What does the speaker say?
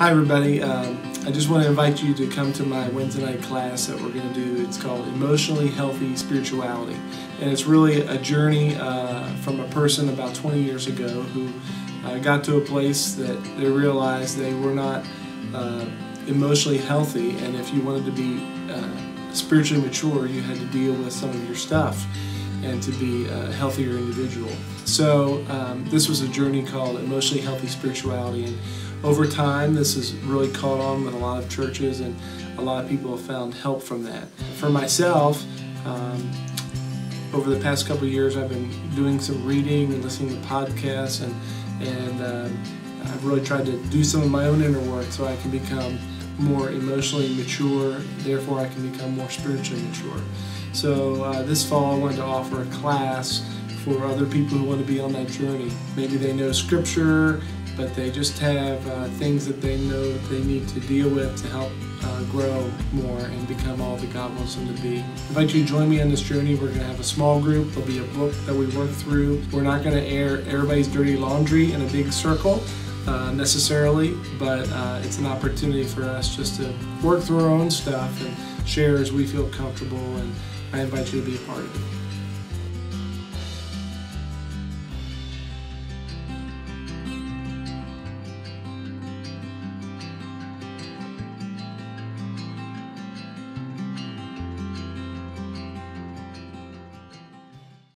Hi everybody, I just want to invite you to come to my Wednesday night class that we're going to do. It's called Emotionally Healthy Spirituality, and it's really a journey from a person about 20 years ago who got to a place that they realized they were not emotionally healthy, and if you wanted to be spiritually mature, you had to deal with some of your stuff and to be a healthier individual. So this was a journey called Emotionally Healthy Spirituality, and over time this has really caught on with a lot of churches, and a lot of people have found help from that. For myself, over the past couple of years I've been doing some reading and listening to podcasts, and I've really tried to do some of my own inner work so I can become more emotionally mature, therefore I can become more spiritually mature. So this fall I wanted to offer a class for other people who want to be on that journey. Maybe they know scripture, but they just have things that they know that they need to deal with to help grow more and become all that God wants them to be. I invite you to join me on this journey. We're going to have a small group. There'll be a book that we work through. We're not going to air everybody's dirty laundry in a big circle necessarily, but it's an opportunity for us just to work through our own stuff and share as we feel comfortable, and I invite you to be a part of it.